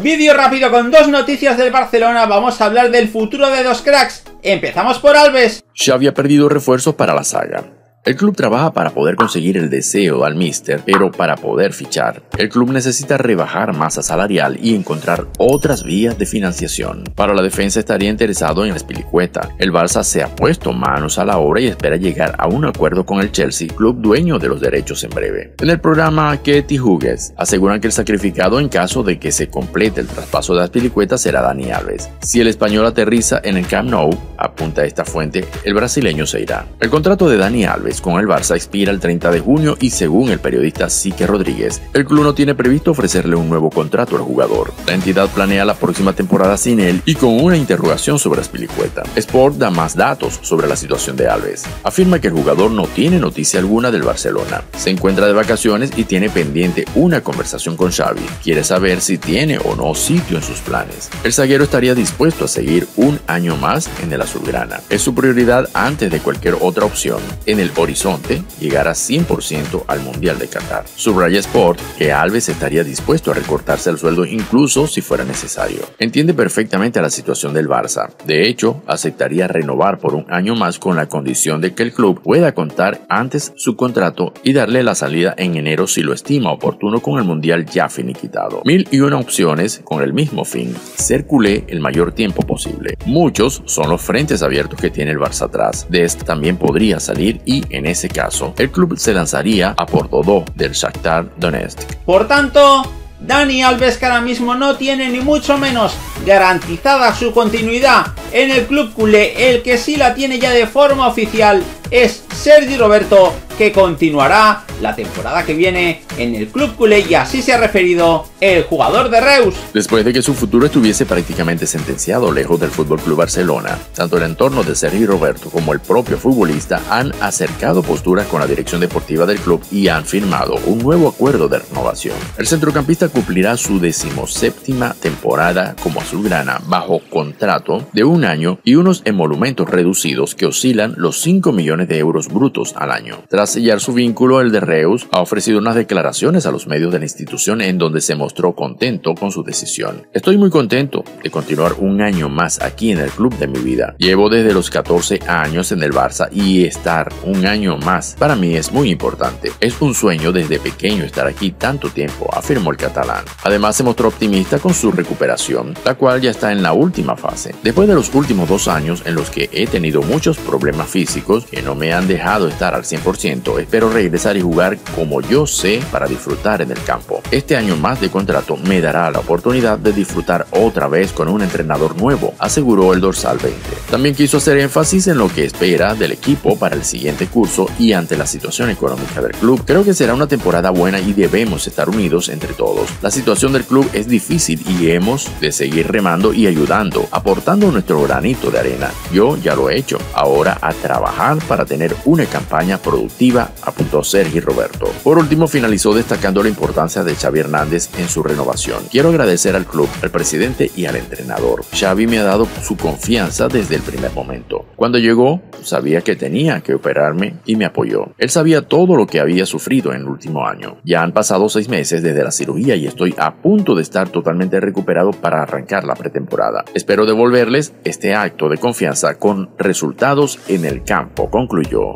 Vídeo rápido con dos noticias del Barcelona, vamos a hablar del futuro de dos cracks. Empezamos por Alves. Xavi ha perdido refuerzos para la saga. El club trabaja para poder conseguir el deseo al míster, pero para poder fichar, el club necesita rebajar masa salarial y encontrar otras vías de financiación. Para la defensa estaría interesado en Azpilicueta. El Barça se ha puesto manos a la obra y espera llegar a un acuerdo con el Chelsea, club dueño de los derechos en breve. En el programa Katie Hughes aseguran que el sacrificado en caso de que se complete el traspaso de Azpilicueta será Dani Alves. Si el español aterriza en el Camp Nou, apunta esta fuente, el brasileño se irá. El contrato de Dani Alves con el Barça expira el 30 de junio y según el periodista Sique Rodríguez, el club no tiene previsto ofrecerle un nuevo contrato al jugador. La entidad planea la próxima temporada sin él y con una interrogación sobre Azpilicueta. Sport da más datos sobre la situación de Alves. Afirma que el jugador no tiene noticia alguna del Barcelona. Se encuentra de vacaciones y tiene pendiente una conversación con Xavi. Quiere saber si tiene o no sitio en sus planes. El zaguero estaría dispuesto a seguir un año más en el azulgrana. Es su prioridad antes de cualquier otra opción. En el horizonte llegará 100% al Mundial de Qatar. Subraya Sport que Alves estaría dispuesto a recortarse el sueldo incluso si fuera necesario. Entiende perfectamente la situación del Barça. De hecho, aceptaría renovar por un año más con la condición de que el club pueda contar antes su contrato y darle la salida en enero si lo estima oportuno con el Mundial ya finiquitado. 1001 opciones con el mismo fin, ser culé el mayor tiempo posible. Muchos son los frentes abiertos que tiene el Barça atrás. De este también podría salir y en ese caso, el club se lanzaría a por Dodó del Shakhtar Donetsk. Por tanto, Dani Alves, que ahora mismo no tiene ni mucho menos garantizada su continuidad en el club culé, el que sí la tiene ya de forma oficial es Sergi Roberto, que continuará la temporada que viene en el club culé y así se ha referido el jugador de Reus. Después de que su futuro estuviese prácticamente sentenciado lejos del FC Barcelona, tanto el entorno de Sergi Roberto como el propio futbolista han acercado posturas con la dirección deportiva del club y han firmado un nuevo acuerdo de renovación. El centrocampista cumplirá su 17ª temporada como azulgrana bajo contrato de un año y unos emolumentos reducidos que oscilan los 5 millones de euros brutos al año. Tras sellar su vínculo, el de Reus ha ofrecido unas declaraciones a los medios de la institución en donde se mostró contento con su decisión. Estoy muy contento de continuar un año más aquí en el club de mi vida. Llevo desde los 14 años en el Barça y estar un año más para mí es muy importante. Es un sueño desde pequeño estar aquí tanto tiempo, afirmó el catalán. Además se mostró optimista con su recuperación, la cual ya está en la última fase. Después de los últimos 2 años en los que he tenido muchos problemas físicos que no me han dejado estar al 100%, espero regresar y jugar como yo sé para disfrutar en el campo. Este año más de contrato me dará la oportunidad de disfrutar otra vez con un entrenador nuevo, aseguró el dorsal 20. También quiso hacer énfasis en lo que espera del equipo para el siguiente curso y ante la situación económica del club. Creo que será una temporada buena y debemos estar unidos entre todos. La situación del club es difícil y hemos de seguir remando y ayudando, aportando nuestro granito de arena. Yo ya lo he hecho, ahora a trabajar para tener una campaña productiva, apuntó Sergi Roberto. Por último, finalizó destacando la importancia de Xavi Hernández en su renovación. Quiero agradecer al club, al presidente y al entrenador. Xavi me ha dado su confianza desde el primer momento. Cuando llegó, sabía que tenía que operarme y me apoyó. Él sabía todo lo que había sufrido en el último año. Ya han pasado 6 meses desde la cirugía y estoy a punto de estar totalmente recuperado para arrancar la pretemporada. Espero devolverles este acto de confianza con resultados en el campo, concluyó.